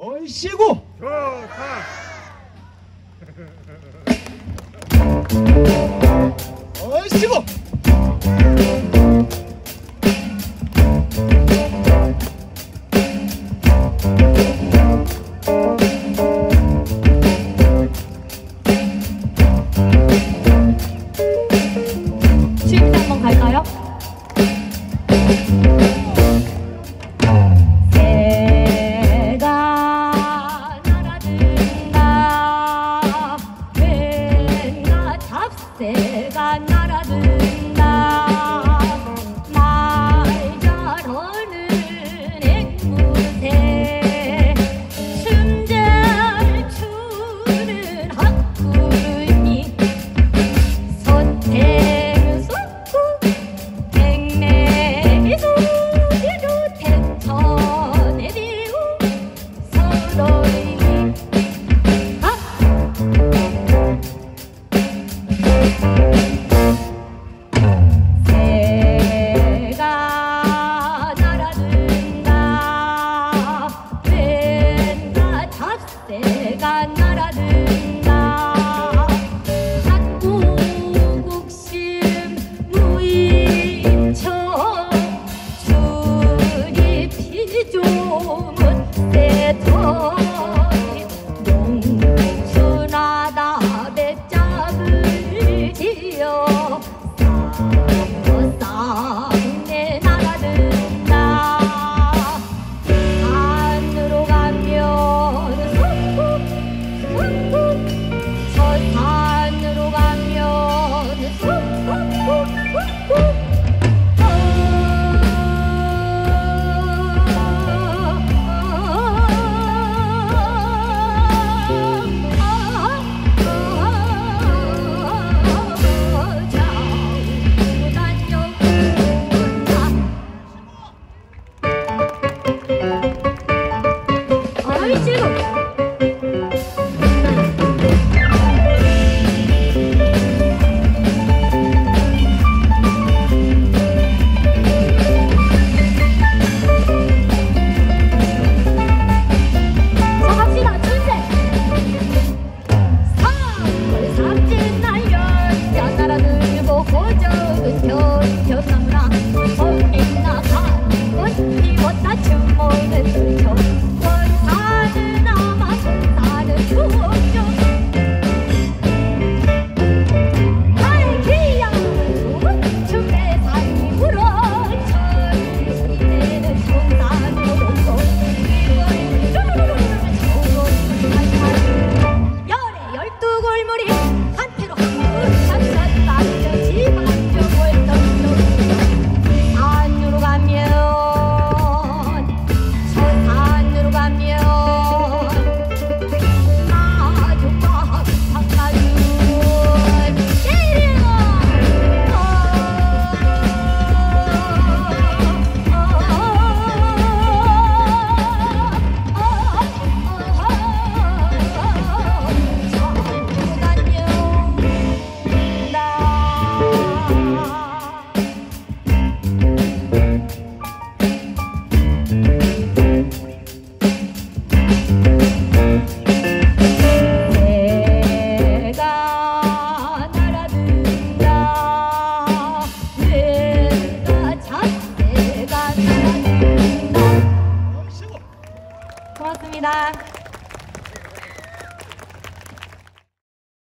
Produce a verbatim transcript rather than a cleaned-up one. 얼씨구 좋다. 얼씨구 지금 한번 갈까요? 새가 날아든다 말 잘하는 앵무새 춤 잘 추는 학구니 서태소구 백매소 지루 태천에리우 서로이 새가 날아든다 한국국심 무인천 줄이 피조문 세터리 농춘하다 배짱을 지어 쌍쌍내 날아든다 하늘로 가며 산으로 가면 훅훅훅훅 고맙습니다.